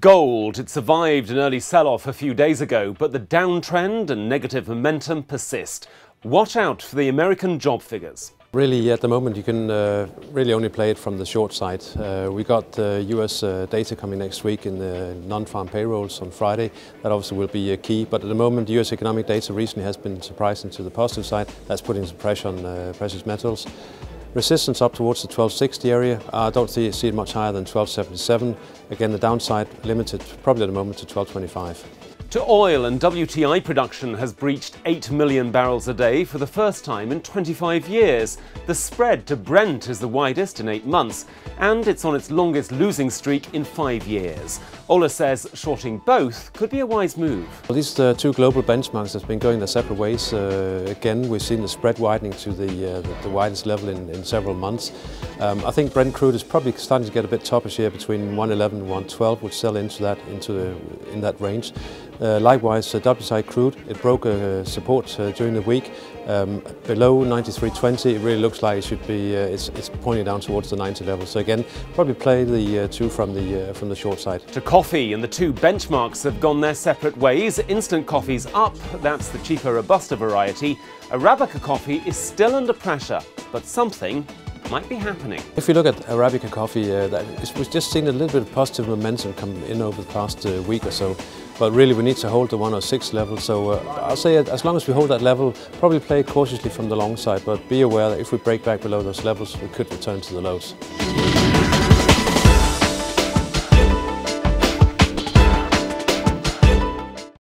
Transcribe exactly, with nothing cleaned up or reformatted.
Gold. It survived an early sell-off a few days ago, but the downtrend and negative momentum persist. Watch out for the American job figures. Really, at the moment, you can uh, really only play it from the short side. Uh, we got uh, U S uh, data coming next week in the non-farm payrolls on Friday. That obviously will be uh, key. But at the moment, U S economic data recently has been surprising to the positive side. That's putting some pressure on uh, precious metals. Resistance up towards the twelve sixty area. I don't see it much higher than twelve seventy-seven. Again, the downside limited probably at the moment to twelve twenty-five. To oil, and W T I production has breached eight million barrels a day for the first time in twenty-five years. The spread to Brent is the widest in eight months, and it's on its longest losing streak in five years. Ola says shorting both could be a wise move. Well, these uh, two global benchmarks have been going their separate ways. Uh, again, we've seen the spread widening to the, uh, the, the widest level in, in several months. Um, I think Brent crude is probably starting to get a bit toppish here between one eleven and one twelve, which sell into that into the, in that range. Uh, likewise, uh, W T I crude, it broke uh, support uh, during the week. Um, below ninety-three twenty, it really looks like it should be, uh, it's, it's pointing down towards the ninety level. So again, probably play the uh, two from the, uh, from the short side. To coffee, and the two benchmarks have gone their separate ways. Instant coffee's up, that's the cheaper Robusta variety. Arabica coffee is still under pressure, but something might be happening. If you look at Arabica coffee, uh, that is, we've just seen a little bit of positive momentum come in over the past uh, week or so. But really we need to hold the one oh six level, so uh, I'll say as long as we hold that level, probably play cautiously from the long side, but be aware that if we break back below those levels, we could return to the lows.